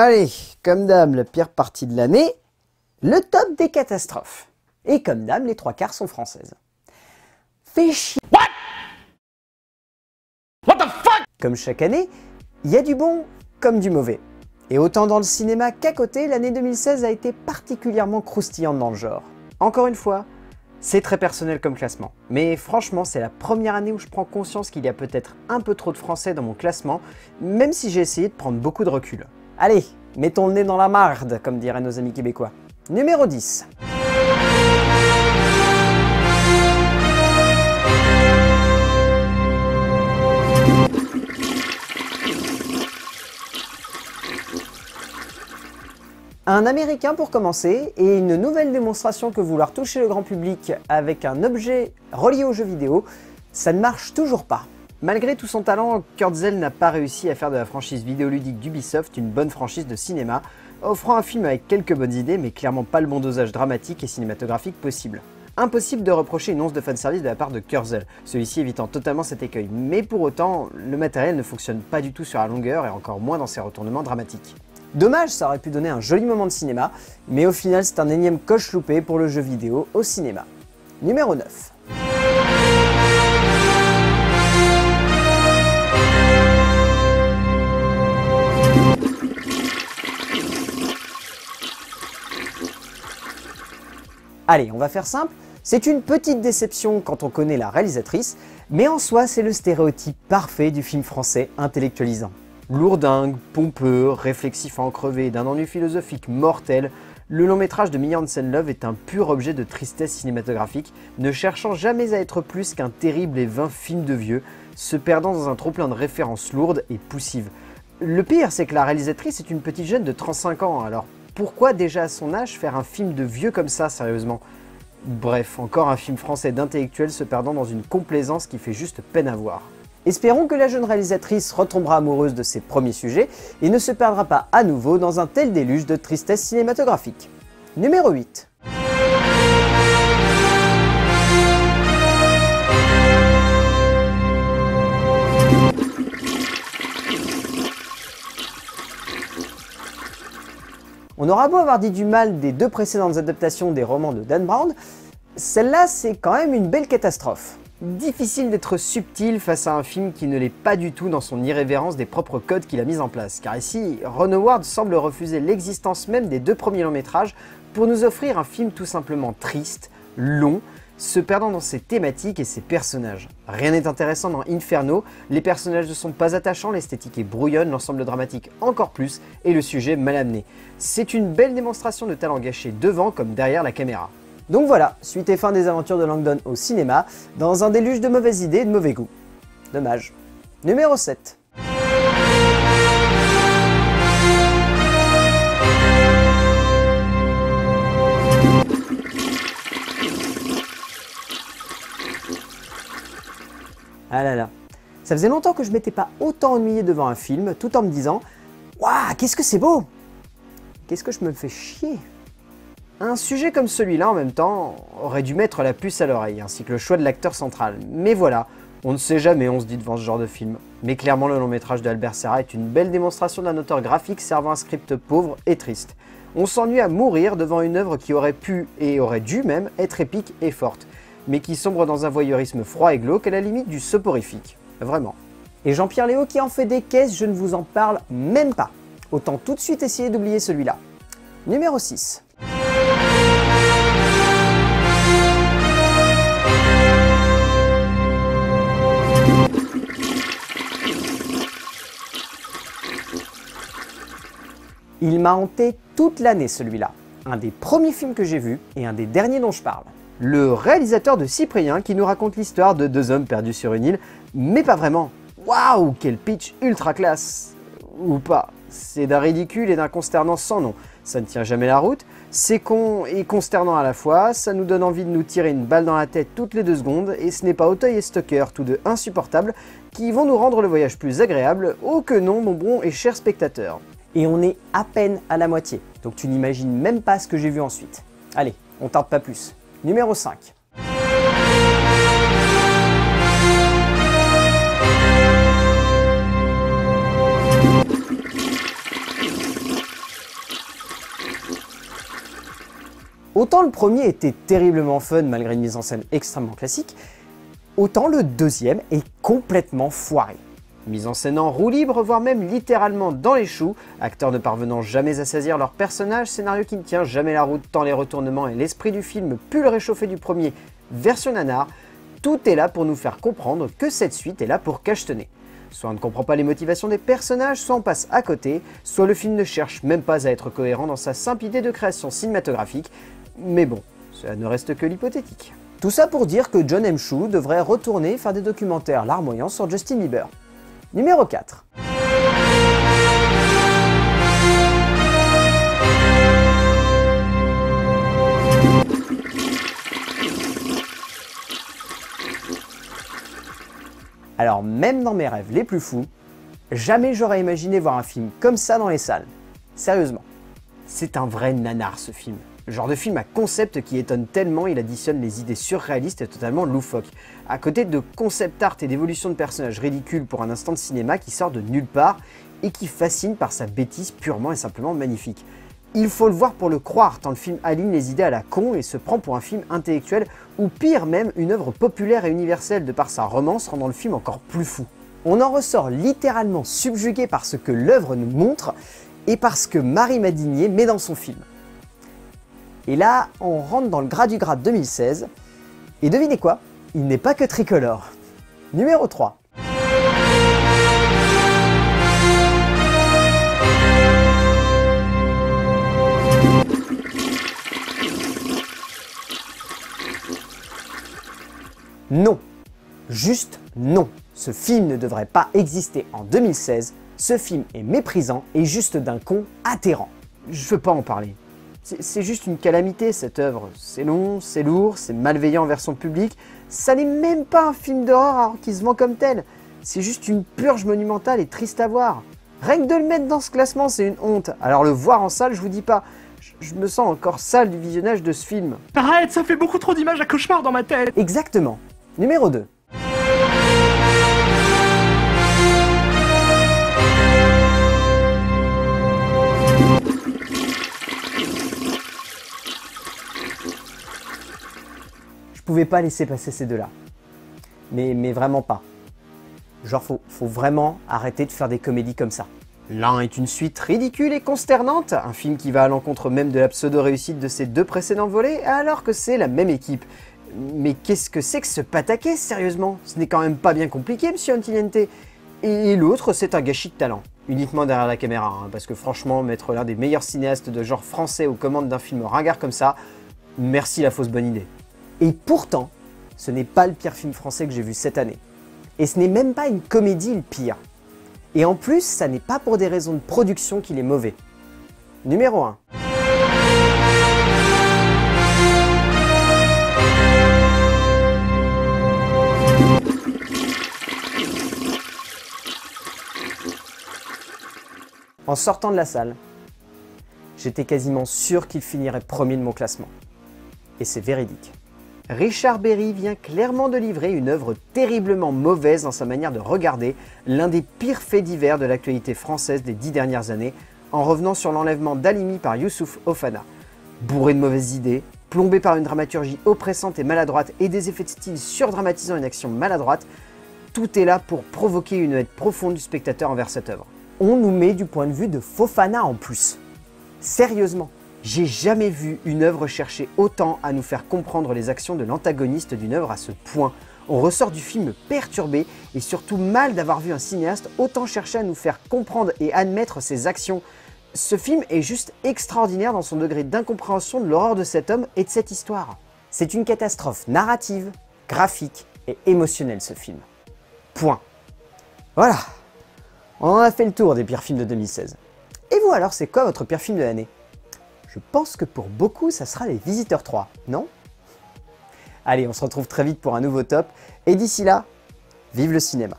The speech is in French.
Allez, comme d'hab, la pire partie de l'année, le top des catastrophes. Et comme d'hab, les trois quarts sont françaises. Fais chier. What? What the fuck? Comme chaque année, il y a du bon comme du mauvais. Et autant dans le cinéma qu'à côté, l'année 2016 a été particulièrement croustillante dans le genre. Encore une fois, c'est très personnel comme classement. Mais franchement, c'est la première année où je prends conscience qu'il y a peut-être un peu trop de français dans mon classement, même si j'ai essayé de prendre beaucoup de recul. Allez, mettons le nez dans la marde, comme diraient nos amis québécois. Numéro 10. Un américain pour commencer, et une nouvelle démonstration que vouloir toucher le grand public avec un objet relié aux jeux vidéo, ça ne marche toujours pas. Malgré tout son talent, Kurzel n'a pas réussi à faire de la franchise vidéoludique d'Ubisoft une bonne franchise de cinéma, offrant un film avec quelques bonnes idées mais clairement pas le bon dosage dramatique et cinématographique possible. Impossible de reprocher une once de fanservice de la part de Kurzel, celui-ci évitant totalement cet écueil, mais pour autant, le matériel ne fonctionne pas du tout sur la longueur et encore moins dans ses retournements dramatiques. Dommage, ça aurait pu donner un joli moment de cinéma, mais au final c'est un énième coche loupé pour le jeu vidéo au cinéma. Numéro 9. Allez, on va faire simple, c'est une petite déception quand on connaît la réalisatrice, mais en soi c'est le stéréotype parfait du film français intellectualisant. Lourdingue, pompeux, réflexif à en crever, d'un ennui philosophique mortel, le long métrage de Mia Hansen-Løve est un pur objet de tristesse cinématographique, ne cherchant jamais à être plus qu'un terrible et vain film de vieux, se perdant dans un trop-plein de références lourdes et poussives. Le pire, c'est que la réalisatrice est une petite jeune de 35 ans, alors pourquoi déjà à son âge faire un film de vieux comme ça, sérieusement? Bref, encore un film français d'intellectuel se perdant dans une complaisance qui fait juste peine à voir. Espérons que la jeune réalisatrice retombera amoureuse de ses premiers sujets et ne se perdra pas à nouveau dans un tel déluge de tristesse cinématographique. Numéro 8. On aura beau avoir dit du mal des deux précédentes adaptations des romans de Dan Brown, celle-là c'est quand même une belle catastrophe. Difficile d'être subtil face à un film qui ne l'est pas du tout dans son irrévérence des propres codes qu'il a mis en place, car ici, Ron Howard semble refuser l'existence même des deux premiers longs métrages pour nous offrir un film tout simplement triste, long, se perdant dans ses thématiques et ses personnages. Rien n'est intéressant dans Inferno, les personnages ne sont pas attachants, l'esthétique est brouillonne, l'ensemble dramatique encore plus, et le sujet mal amené. C'est une belle démonstration de talent gâché devant comme derrière la caméra. Donc voilà, suite et fin des aventures de Langdon au cinéma, dans un déluge de mauvaises idées et de mauvais goût. Dommage. Numéro 7. Ah là là. Ça faisait longtemps que je m'étais pas autant ennuyé devant un film, tout en me disant « Waouh, qu'est-ce que c'est beau !» Qu'est-ce que je me fais chier ? Un sujet comme celui-là, en même temps, aurait dû mettre la puce à l'oreille, ainsi que le choix de l'acteur central. Mais voilà, on ne sait jamais, on se dit devant ce genre de film. Mais clairement, le long métrage de Albert Serra est une belle démonstration d'un auteur graphique servant un script pauvre et triste. On s'ennuie à mourir devant une œuvre qui aurait pu, et aurait dû même, être épique et forte, mais qui sombre dans un voyeurisme froid et glauque à la limite du soporifique. Vraiment. Et Jean-Pierre Léaud qui en fait des caisses, je ne vous en parle même pas. Autant tout de suite essayer d'oublier celui-là. Numéro 6. Il m'a hanté toute l'année celui-là, un des premiers films que j'ai vu et un des derniers dont je parle. Le réalisateur de Cyprien qui nous raconte l'histoire de deux hommes perdus sur une île, mais pas vraiment. Waouh, quel pitch ultra classe! Ou pas, c'est d'un ridicule et d'un consternant sans nom. Ça ne tient jamais la route, c'est con et consternant à la fois, ça nous donne envie de nous tirer une balle dans la tête toutes les 2 secondes, et ce n'est pas Auteuil et Stoker, tous deux insupportables, qui vont nous rendre le voyage plus agréable, oh que non, mon bon et cher spectateur. Et on est à peine à la moitié, donc tu n'imagines même pas ce que j'ai vu ensuite. Allez, on tarde pas plus. Numéro 5. Autant le premier était terriblement fun malgré une mise en scène extrêmement classique, autant le deuxième est complètement foiré. Mise en scène en roue libre, voire même littéralement dans les choux, acteurs ne parvenant jamais à saisir leurs personnages, scénario qui ne tient jamais la route tant les retournements et l'esprit du film puent le réchauffer du premier version nanar, tout est là pour nous faire comprendre que cette suite est là pour cachetonner. Soit on ne comprend pas les motivations des personnages, soit on passe à côté, soit le film ne cherche même pas à être cohérent dans sa simple idée de création cinématographique, mais bon, cela ne reste que l'hypothétique. Tout ça pour dire que John M. Chu devrait retourner faire des documentaires larmoyants sur Justin Bieber. Numéro 4. Alors même dans mes rêves les plus fous, jamais j'aurais imaginé voir un film comme ça dans les salles. Sérieusement. C'est un vrai nanar ce film. Le genre de film à concept qui étonne tellement, il additionne les idées surréalistes et totalement loufoques. À côté de concept art et d'évolution de personnages ridicules pour un instant de cinéma qui sort de nulle part et qui fascine par sa bêtise purement et simplement magnifique. Il faut le voir pour le croire, tant le film aligne les idées à la con et se prend pour un film intellectuel ou pire même une œuvre populaire et universelle de par sa romance rendant le film encore plus fou. On en ressort littéralement subjugué par ce que l'œuvre nous montre et par ce que Marie Madinier met dans son film. Et là, on rentre dans le gras du gras 2016, et devinez quoi, il n'est pas que tricolore. Numéro 3. Non, juste non, ce film ne devrait pas exister en 2016, ce film est méprisant et juste d'un con atterrant. Je veux pas en parler. C'est juste une calamité cette œuvre, c'est long, c'est lourd, c'est malveillant envers son public, ça n'est même pas un film d'horreur qui se vend comme tel, c'est juste une purge monumentale et triste à voir. Rien que de le mettre dans ce classement c'est une honte, alors le voir en salle je vous dis pas, je me sens encore sale du visionnage de ce film. Arrête, ça fait beaucoup trop d'images à cauchemar dans ma tête. Exactement. Numéro 2. Je pouvais pas laisser passer ces deux-là, mais vraiment pas. Genre faut vraiment arrêter de faire des comédies comme ça. L'un est une suite ridicule et consternante, un film qui va à l'encontre même de la pseudo-réussite de ses deux précédents volets, alors que c'est la même équipe. Mais qu'est-ce que c'est que ce pataquès, sérieusement? Ce n'est quand même pas bien compliqué, Monsieur Antiliente. Et l'autre, c'est un gâchis de talent. Uniquement derrière la caméra, hein, parce que franchement, mettre l'un des meilleurs cinéastes de genre français aux commandes d'un film ringard comme ça, merci la fausse bonne idée. Et pourtant, ce n'est pas le pire film français que j'ai vu cette année. Et ce n'est même pas une comédie le pire. Et en plus, ça n'est pas pour des raisons de production qu'il est mauvais. Numéro 1. En sortant de la salle, j'étais quasiment sûr qu'il finirait premier de mon classement. Et c'est véridique. Richard Berry vient clairement de livrer une œuvre terriblement mauvaise dans sa manière de regarder, l'un des pires faits divers de l'actualité française des 10 dernières années, en revenant sur l'enlèvement d'Halimi par Youssouf Ofana. Bourré de mauvaises idées, plombé par une dramaturgie oppressante et maladroite et des effets de style surdramatisant une action maladroite, tout est là pour provoquer une haine profonde du spectateur envers cette œuvre. On nous met du point de vue de Fofana en plus. Sérieusement. J'ai jamais vu une œuvre chercher autant à nous faire comprendre les actions de l'antagoniste d'une œuvre à ce point. On ressort du film perturbé et surtout mal d'avoir vu un cinéaste autant chercher à nous faire comprendre et admettre ses actions. Ce film est juste extraordinaire dans son degré d'incompréhension de l'horreur de cet homme et de cette histoire. C'est une catastrophe narrative, graphique et émotionnelle ce film. Point. Voilà. On en a fait le tour des pires films de 2016. Et vous alors, c'est quoi votre pire film de l'année ? Je pense que pour beaucoup, ça sera les Visiteurs 3, non? Allez, on se retrouve très vite pour un nouveau top, et d'ici là, vive le cinéma!